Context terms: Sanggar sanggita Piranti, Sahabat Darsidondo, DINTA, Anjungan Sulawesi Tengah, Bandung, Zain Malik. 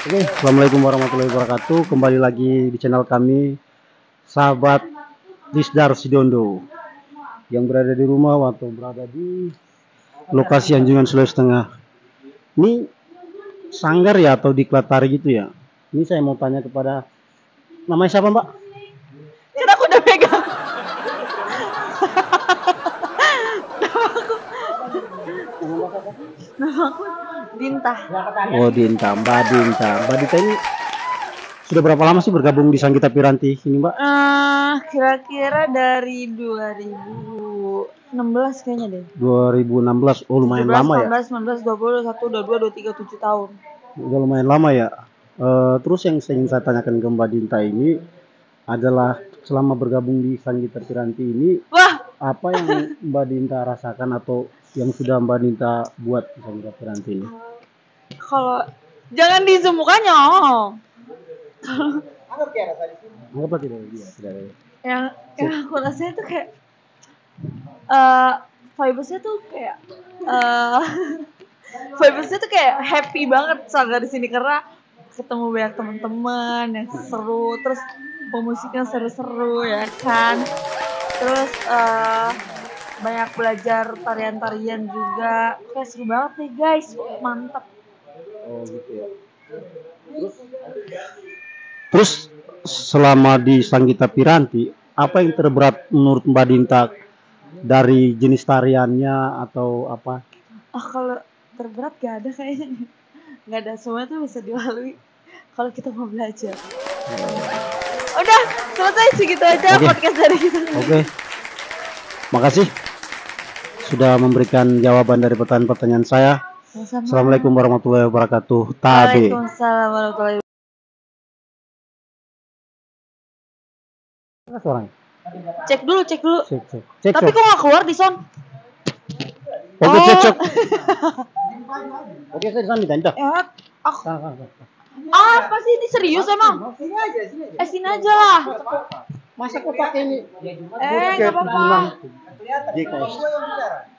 Oke, assalamualaikum warahmatullahi wabarakatuh. Kembali lagi di channel kami Sahabat Darsidondo yang berada di rumah atau berada di lokasi Anjungan Sulawesi Tengah. Ini sanggar ya atau diklat tari gitu ya. Ini saya mau tanya kepada, namanya siapa Mbak? Karena aku udah pegang. Nama aku Dinta. Oh, Dinta, Mbak Dinta. Mbak Dinta ini sudah berapa lama sih bergabung di Sanggita Piranti ini, Mbak? Kira-kira dari 2016 kayaknya deh. 2016. Oh, lumayan 17, lama 18, ya. 19, 20, 21, 22, 23, 7 tahun. Udah lumayan lama ya. Terus yang ingin saya tanyakan ke Mbak Dinta ini adalah selama bergabung di Sanggita Piranti ini, apa yang Mbak Dinta rasakan atau yang sudah Mbak Dinta buat di Sanggar Piranti ini? Kalau jangan di zoom mukanya. Apa tidak? Yang aku rasanya tuh kayak vibesnya tuh kayak vibesnya tuh kayak happy banget Sanggar di sini, karena ketemu banyak teman-teman yang seru, terus pemusiknya seru-seru ya kan, terus banyak belajar tarian-tarian juga. Kayak seru banget nih guys, mantep. Oh gitu ya. Terus selama di Sanggita Piranti, apa yang terberat menurut Mbak Dinta dari jenis tariannya atau apa? Kalau terberat gak ada kayaknya. Gak ada, semua itu bisa dilalui kalau kita mau belajar. Udah selesai segitu aja podcast dari kita. Oke. Makasih sudah memberikan jawaban dari pertanyaan-pertanyaan saya. Sama-sama. Assalamualaikum warahmatullahi wabarakatuh. Tabe. Waalaikumsalam warahmatullahi wabarakatuh. Cek dulu. Cek. Tapi kok nggak keluar di sound? Oke, cek. Oke, saya di sana minta. Apa sih ini serius emang? Sini aja lah. Masa kok pakai ini? Enggak apa-apa. Dia kalau